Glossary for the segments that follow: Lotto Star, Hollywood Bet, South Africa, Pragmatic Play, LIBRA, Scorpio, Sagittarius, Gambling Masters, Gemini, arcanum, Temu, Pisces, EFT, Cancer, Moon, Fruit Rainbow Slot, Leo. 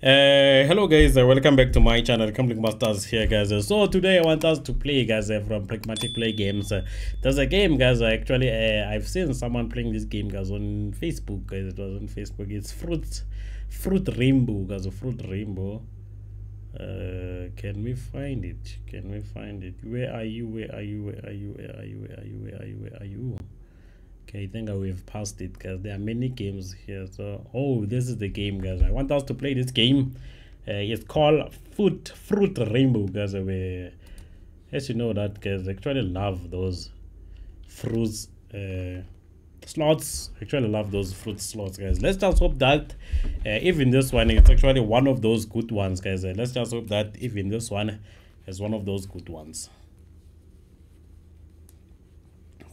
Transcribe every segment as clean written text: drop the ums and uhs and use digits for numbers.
Hello guys, welcome back to my channel. Gambling Masters here, guys. So today I want us to play, guys, from Pragmatic Play games. There's a game, guys. Actually, I've seen someone playing this game, guys, on Facebook. Guys, it was on Facebook. It's Fruit Rainbow, guys. Fruit Rainbow. Can we find it? Can we find it? Where are you? Where are you? Where are you? Where are you? Where are you? Where are you? Where are you? Okay, I think I will have passed it, guys. There are many games here. So, oh, this is the game, guys. I want us to play this game. It's called Fruit Rainbow, guys. As you know that, guys, I actually love those fruits slots. I actually love those fruit slots, guys. Let's just hope that even this one, it's actually one of those good ones, guys. Let's just hope that even this one is one of those good ones.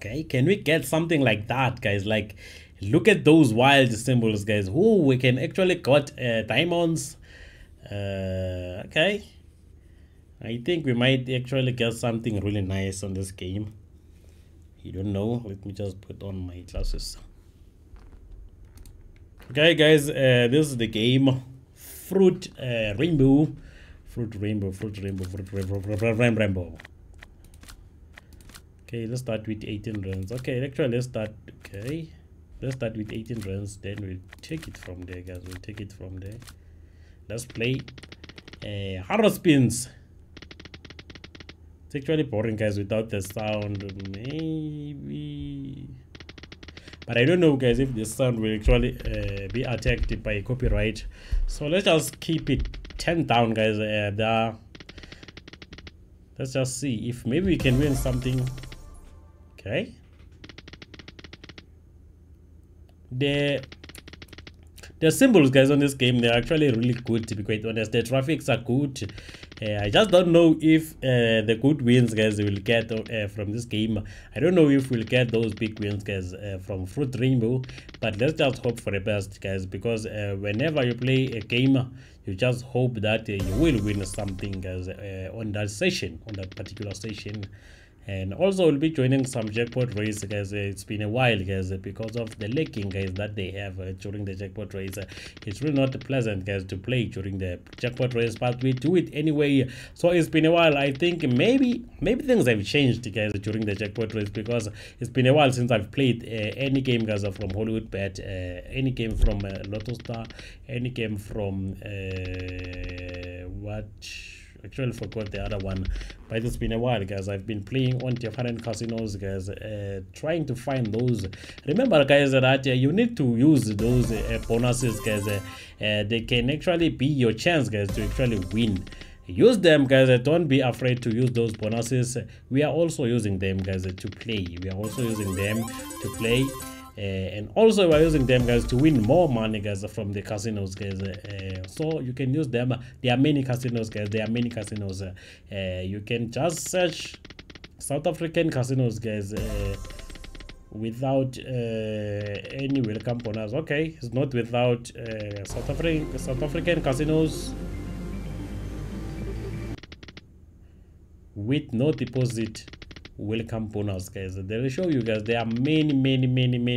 Okay, can we get something like that, guys? Like, look at those wild symbols, guys. Oh, we can actually got diamonds. Okay, I think we might actually get something really nice on this game. You don't know. Let me just put on my glasses. Okay, guys, this is the game Fruit Rainbow. Fruit Rainbow, Fruit Rainbow, Fruit Rainbow, Fruit Rainbow. Okay, let's start with 18 runs. Okay, actually, let's start with 18 runs. Then we'll take it from there, guys. We'll take it from there. Let's play harrow spins. It's actually boring, guys, without the sound. Maybe, but I don't know, guys, if the sound will actually be attacked by copyright. So let's just keep it 10 down, guys. Let's just see if maybe we can win something. Okay, the symbols, guys, on this game, they're actually really good, to be quite honest. The graphics are good. I just don't know if the good wins, guys, will get from this game. I don't know if we'll get those big wins, guys, from Fruit Rainbow, but let's just hope for the best, guys, because whenever you play a game, you just hope that you will win something, guys, on that session, on that particular session. And also, we'll be joining some jackpot race, guys. It's been a while, guys, because of the lacking, guys, that they have during the jackpot race. It's really not pleasant, guys, to play during the jackpot race, but we do it anyway. So it's been a while. I think maybe things have changed, guys, during the jackpot race, because it's been a while since I've played any game, guys, from Hollywood Bet, any game from Lotto Star, any game from what? Actually forgot the other one, but it's been a while, guys. I've been playing on different casinos, guys, trying to find those. Remember, guys, that you need to use those bonuses, guys. They can actually be your chance, guys, to actually win. Use them, guys. Don't be afraid to use those bonuses. We are also using them, guys, to play. We are also using them to play. And also we're using them, guys, to win more money, guys, from the casinos, guys. So you can use them. There are many casinos, guys. There are many casinos. You can just search South African casinos, guys, without any welcome bonus. Okay, it's not without South African casinos with no deposit welcome bonus, guys. They will show you, guys. There are many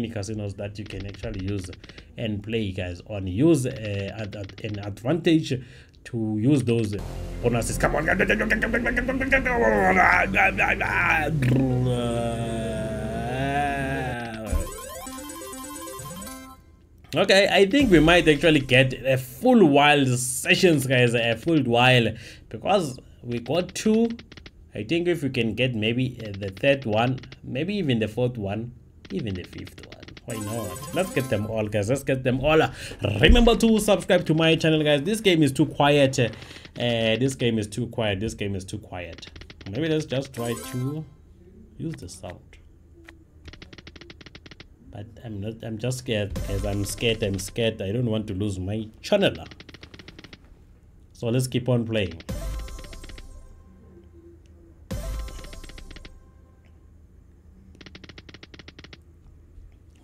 casinos that you can actually use and play, guys, on use an advantage to use those bonuses. Come on, okay, I think we might actually get a full wild sessions, guys, a full wild, because we got two. I think if we can get maybe the third one, maybe even the fourth one, even the fifth one, why not? Let's get them all, guys. Let's get them all. Remember to subscribe to my channel, guys. This game is too quiet. This game is too quiet. This game is too quiet. Maybe let's just try to use the sound. But I'm just scared, guys. I'm scared. I don't want to lose my channel. So let's keep on playing.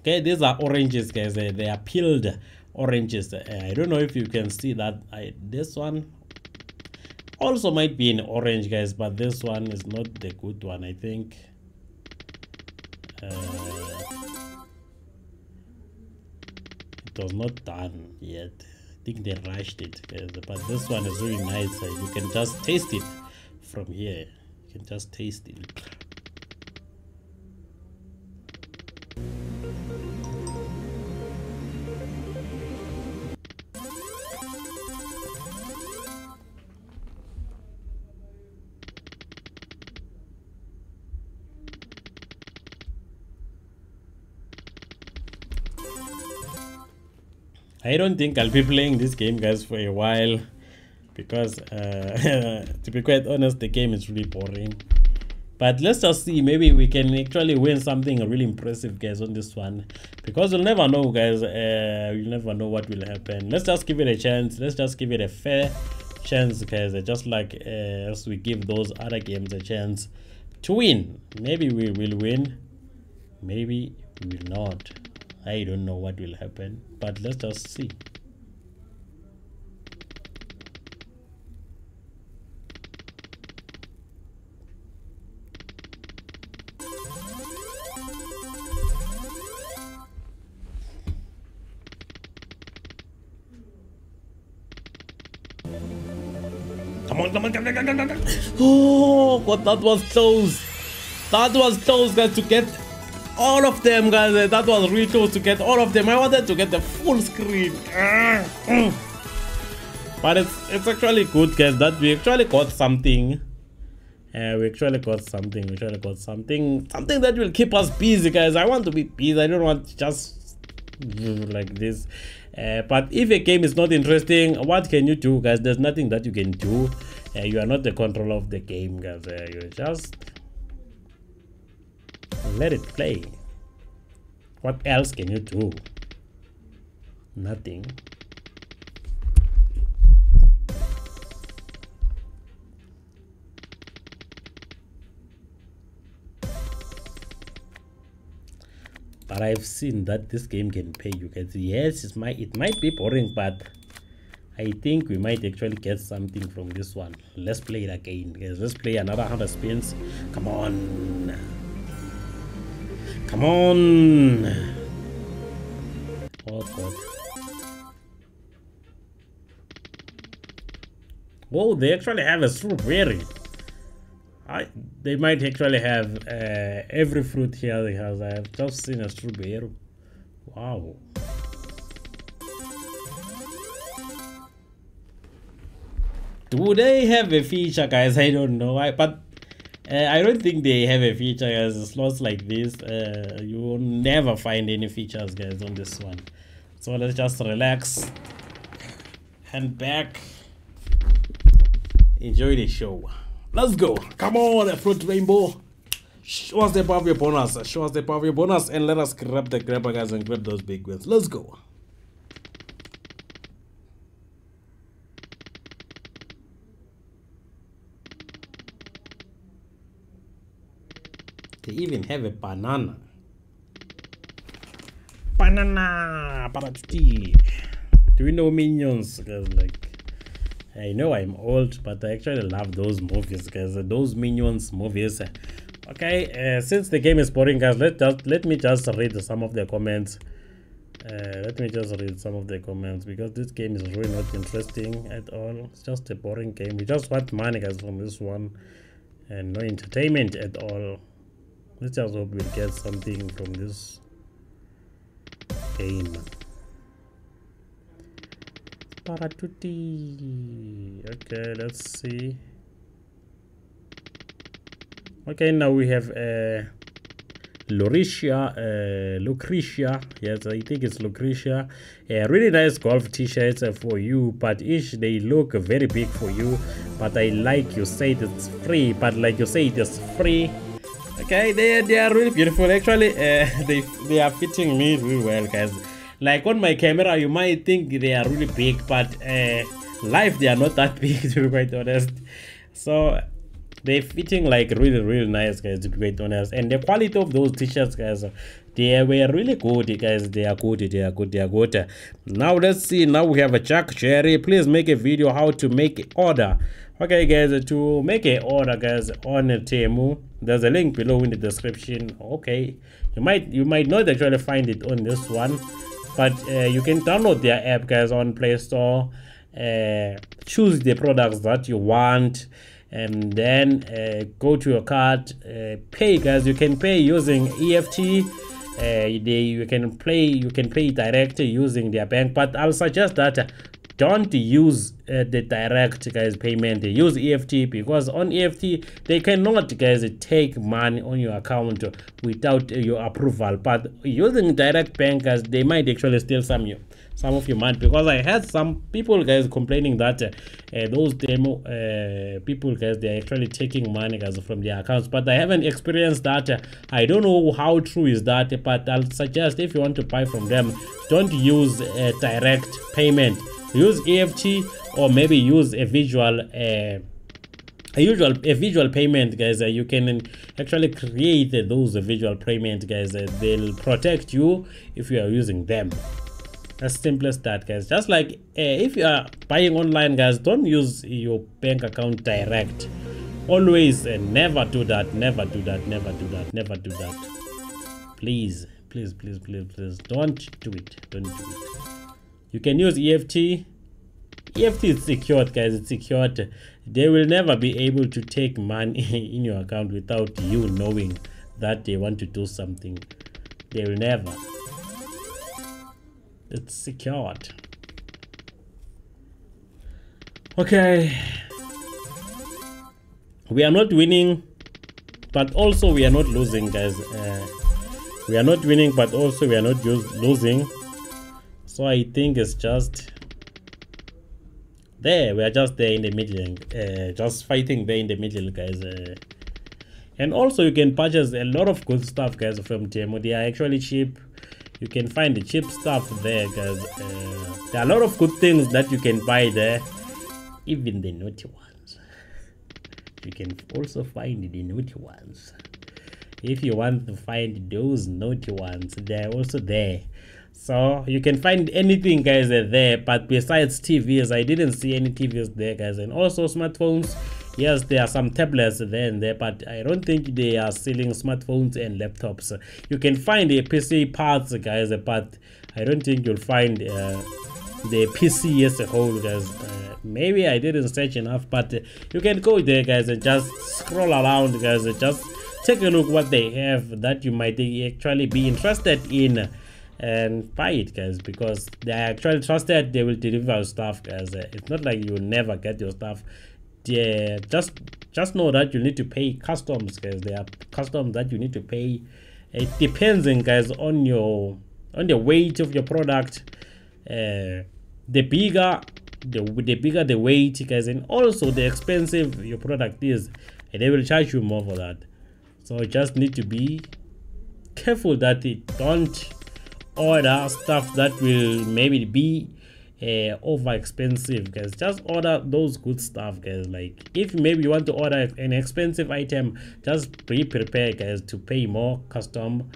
Okay, these are oranges, guys. They are peeled oranges. I don't know if you can see that. This one also might be an orange, guys, but this one is not the good one, I think. It was not done yet. think they rushed it, but this one is really nice. You can just taste it from here. You can just taste it. I don't think I'll be playing this game, guys, for a while, because to be quite honest, the game is really boring. But let's just see, maybe we can actually win something really impressive, guys, on this one, because we'll never know, guys. We'll never know what will happen. Let's just give it a chance. Let's just give it a fair chance, guys, just like as we give those other games a chance to win. Maybe we will win, maybe we will not. I don't know what will happen, but let's just see. Come on, come on, come on, come on, come on. Oh, God, that was close. That was close, guys, to get all of them, guys. That was really close to get all of them. I wanted to get the full screen, but it's actually good, guys, that we actually got something. Something that will keep us busy, guys. I want to be busy. I don't want just like this. But if a game is not interesting, what can you do, guys? There's nothing that you can do. You are not the controller of the game, guys. You just let it play. What else can you do? Nothing. But I've seen that this game can pay you guys. Yes, it might be boring, but I think we might actually get something from this one. Let's play it again. Yes, let's play another 100 spins. Come on. Come on! Oh God! Whoa, they actually have a strawberry. They might actually have every fruit here. They have. I have just seen a strawberry. Wow! Do they have a feature, guys? I don't know. I don't think they have a feature, guys. Slots like this, you will never find any features, guys, on this one. So let's just relax, hand back, enjoy the show. Let's go. Come on, Fruit Rainbow. Show us the power of your bonus. Show us the power of your bonus, and let us grab the grabber, guys, and grab those big wins. Let's go. They even have a banana. Banana! Parati. Do you know Minions? Guys, like, I know I'm old, but I actually love those movies, guys. Those Minions movies. Okay, since the game is boring, guys, let me just read some of the comments. Because this game is really not interesting at all. It's just a boring game. We just want money, guys, from this one, and no entertainment at all. Let's just hope we'll get something from this game. Paratuti. Okay, let's see. Okay, now we have Lucretia. Yes, I think it's Lucretia. Really nice golf t-shirts for you, but ish, they look very big for you. But I like you said it's free, but like you said it's free. Okay, they are really beautiful. Actually, they are fitting me really well, guys. Like on my camera, you might think they are really big, but live they are not that big, to be quite honest. So they're fitting like really, really nice, guys, to be quite honest. And the quality of those t-shirts, guys, they were really good, guys. They are good. Now let's see. Now we have a Jack Cherry. Please make a video how to make an order. Okay, guys, to make an order, guys, on Temu. There's a link below in the description. Okay, you might not actually find it on this one, But you can download their app, guys, on Play Store. Choose the products that you want, and then go to your cart, pay, guys. You can pay using EFT. You can pay directly using their bank, but I'll suggest that don't use the direct, guys, payment. They use EFT, because on EFT they cannot, guys, take money on your account without your approval. But using direct bank, guys, they might actually steal some of you might, because I had some people, guys, complaining that those Temu people, guys, they're actually taking money, guys, from their accounts. But I haven't experienced that. I don't know how true is that, but I'll suggest, if you want to buy from them, don't use a direct payment. Use EFT, or maybe use a visual payment, guys. You can actually create those visual payment, guys. They'll protect you if you are using them. As simple as that, guys. Just like if you are buying online, guys, don't use your bank account direct. Always never do that, never do that, never do that, never do that. Please, please, please, please, please, don't do it. Don't do it. You can use EFT. EFT is secured, guys. It's secured. They will never be able to take money in your account without you knowing that they want to do something. They will never. It's secured. Okay, we are not winning, but also we are not losing, guys. We are not winning, but also we are not losing. So I think it's just there. We are just there in the middle, just fighting there in the middle, guys. And also you can purchase a lot of good stuff, guys, from Temu. They are actually cheap. You can find the cheap stuff there, guys. There are a lot of good things that you can buy there, even the naughty ones. You can also find the naughty ones. If you want to find those naughty ones, they're also there. So you can find anything, guys, there. But besides TVs, I didn't see any TVs there, guys. And also smartphones. Yes, there are some tablets there and there, but I don't think they are selling smartphones and laptops. You can find the PC parts, guys, but I don't think you'll find the PC as a whole, guys. Maybe I didn't search enough, but you can go there, guys, and just scroll around, guys, and just take a look what they have that you might actually be interested in, and buy it, guys, because they're actually trusted. They will deliver stuff, guys. It's not like you will never get your stuff. Yeah, just know that you need to pay customs, guys. There are customs that you need to pay. It depends, guys, on your the weight of your product. The bigger the weight, guys, and also the expensive your product is, and they will charge you more for that. So you just need to be careful that you don't order stuff that will maybe be over expensive, guys. Just order those good stuff, guys. Like if maybe you want to order an expensive item, just be prepared, guys, to pay more custom.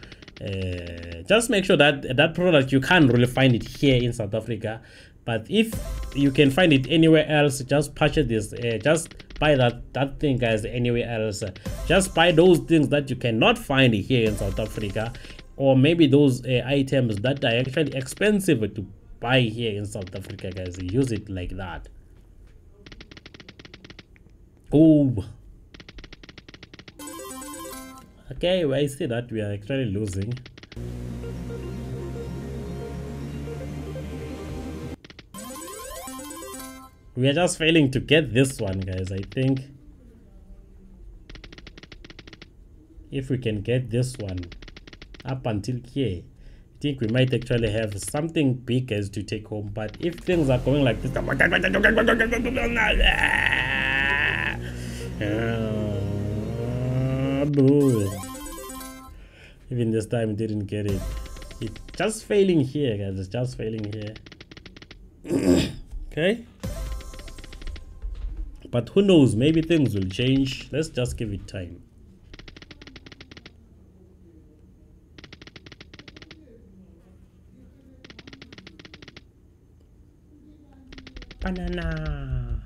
Just make sure that that product you can't really find it here in South Africa, but if you can find it anywhere else, just purchase this. Just buy that thing, guys, anywhere else. Just buy those things that you cannot find here in South Africa, or maybe those items that are actually expensive to buy here in South Africa, guys. Use it like that. Oh, okay, well, I see that we are actually losing. We are just failing to get this one, guys. I think if we can get this one up until here, I think we might actually have something big, as to take home. But if things are going like this, even this time didn't get it. It's just failing here, guys. It's just failing here. Okay, but who knows, maybe things will change. Let's just give it time. Banana.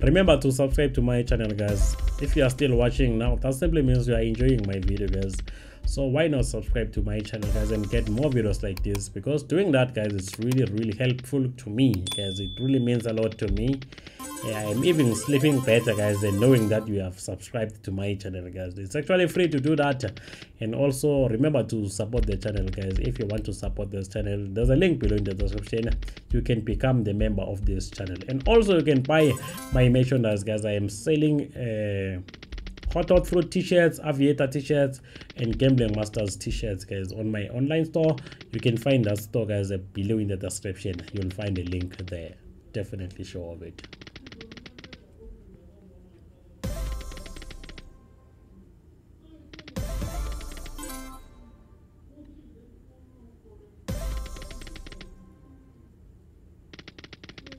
Remember to subscribe to my channel, guys. If you are still watching now, that simply means you are enjoying my video, guys. So why not subscribe to my channel, guys, and get more videos like this, because doing that, guys, is really helpful to me, guys. It really means a lot to me. I'm even sleeping better, guys, than knowing that you have subscribed to my channel, guys. It's actually free to do that. And also remember to support the channel, guys. If you want to support this channel, there's a link below in the description. You can become the member of this channel, and also you can buy my merchandise, guys. I am selling hot fruit t-shirts, aviator t-shirts, and Gambling Masters t-shirts, guys, on my online store. You can find that store, guys, below in the description. You'll find a link there. Definitely sure of it.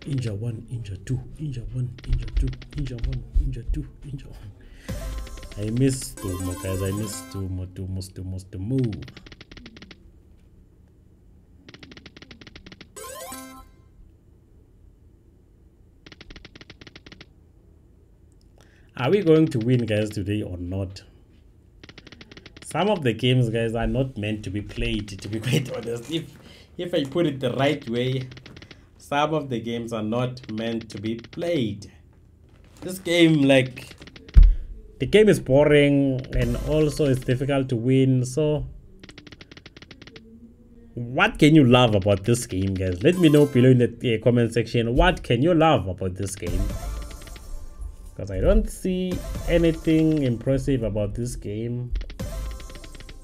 Inja 1, Inja 2, Inja 1, Inja 2, Inja 1, Inja 2, Inja 1. I miss Temu, guys. I miss Temu. Are we going to win, guys, today or not? Some of the games, guys, are not meant to be played, to be quite honest. If I put it the right way, some of the games are not meant to be played. This game, like, the game is boring, and also it's difficult to win. So what can you love about this game, guys? Let me know below in the comment section. What can you love about this game? Because I don't see anything impressive about this game.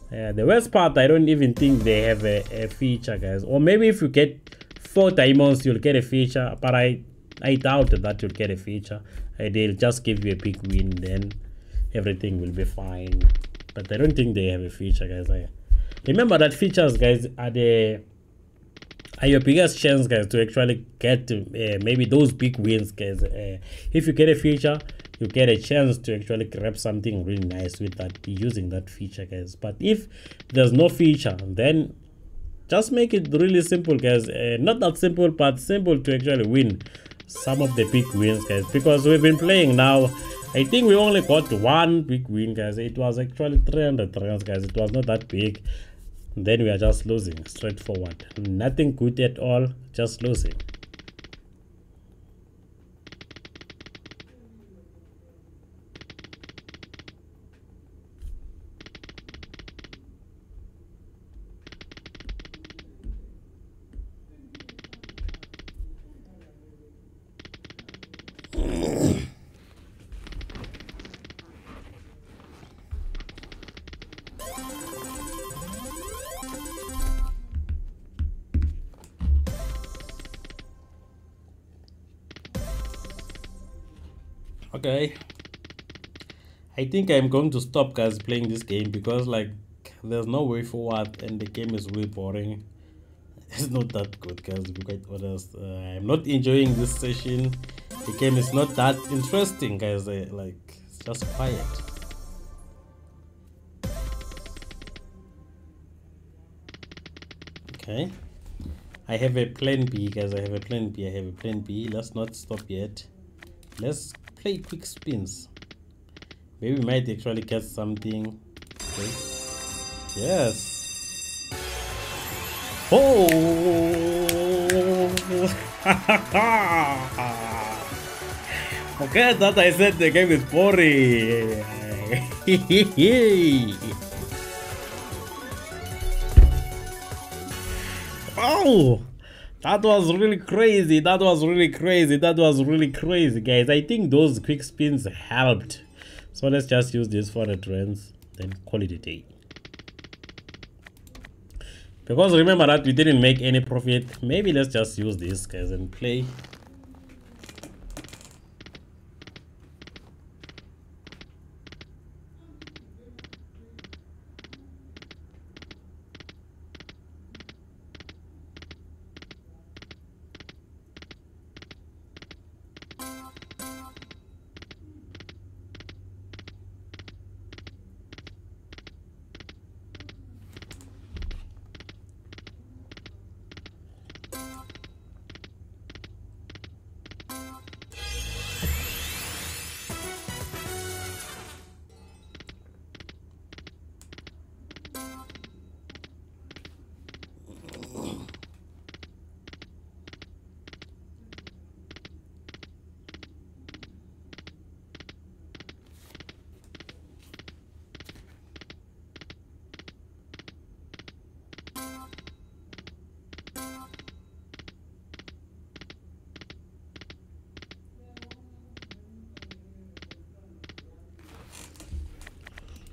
The worst part, I don't even think they have a feature, guys. Or maybe if you get 4 diamonds, you'll get a feature. But I doubt that you'll get a feature. They'll just give you a big win, then everything will be fine. But I don't think they have a feature, guys. Remember that features, guys, are your biggest chance, guys, to actually get maybe those big wins, guys. If you get a feature, you get a chance to actually grab something really nice with that, using that feature, guys. But if there's no feature, then just make it really simple, guys. Not that simple, but simple to actually win some of the big wins, guys, because we've been playing now. I think we only got 1 big win, guys. It was actually 300 runs, guys. It was not that big. Then we are just losing straightforward. Nothing good at all, just losing. Okay, I think I'm going to stop, guys, playing this game, because like there's no way forward and the game is really boring. It's not that good, guys, to be quite honest. I'm not enjoying this session. The game is not that interesting, guys. Like, it's just quiet. Okay, I have a plan B, guys. I have a plan B. Let's not stop yet. Let's play quick spins. Maybe we might actually get something. Okay. Yes. Oh. Okay, that I said the game is boring. Oh. That was really crazy. That was really crazy, guys. I think those quick spins helped. So let's just use this for the trends, then call it a day. Because remember that we didn't make any profit. Maybe let's just use this, guys, and play.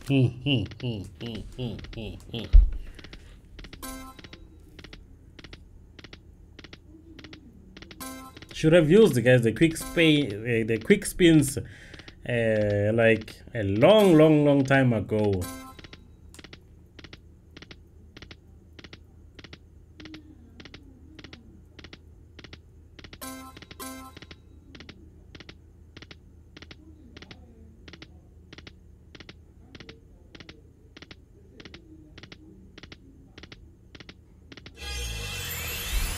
Should have used, guys, the quick spins like a long time ago.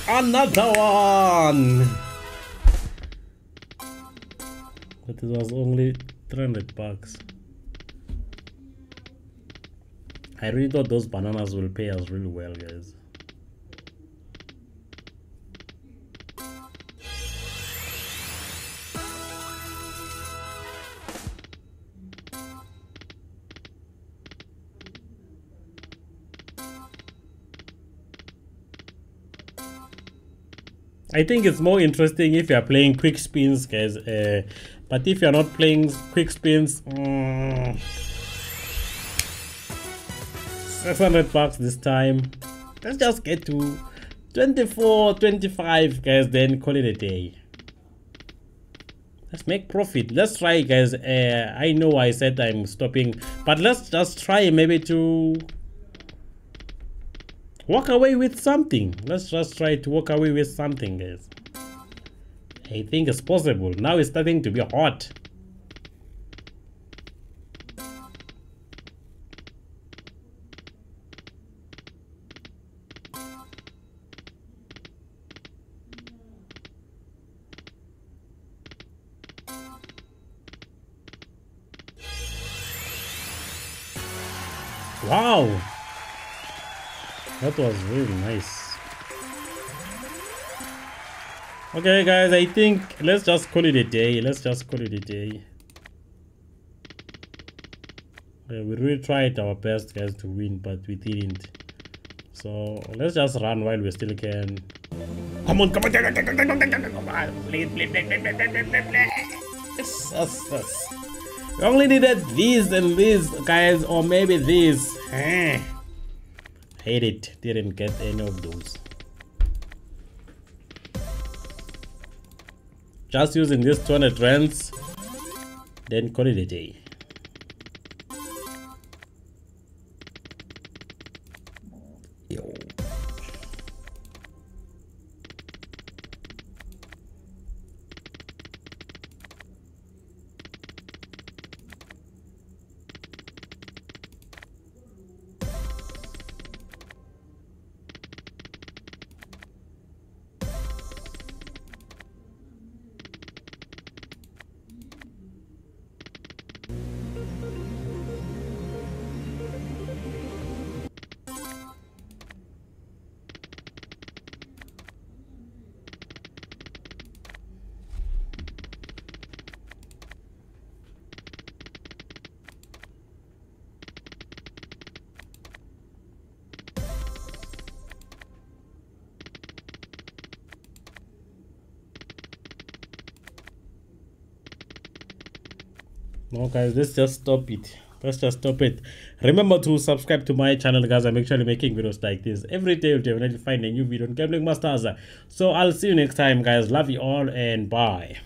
Another one! But it was only 300 bucks. I really thought those bananas will pay us really well, guys. I think it's more interesting if you are playing quick spins, guys, but if you are not playing quick spins, 600 bucks this time. Let's just get to 24, 25, guys, then call it a day. Let's make profit. Let's try, guys. I know I said I'm stopping, but let's just try maybe to walk away with something. Let's just try to walk away with something, guys. I think it's possible. Now it's starting to be hot. Wow! That was really nice. Okay, guys, I think let's just call it a day. Let's just call it a day. We really tried our best, guys, to win, but we didn't. So let's just run while we still can. Come on, come on, come on. Please. We only needed these and these, guys, or maybe these. Hate it, didn't get any of those. Just using this 200 rands, then call it a day. Yo. No, guys, let's just stop it. Let's just stop it. Remember to subscribe to my channel, guys. I'm actually making videos like this every day. You'll definitely find a new video on Gambling Masters. So I'll see you next time, guys. Love you all and bye.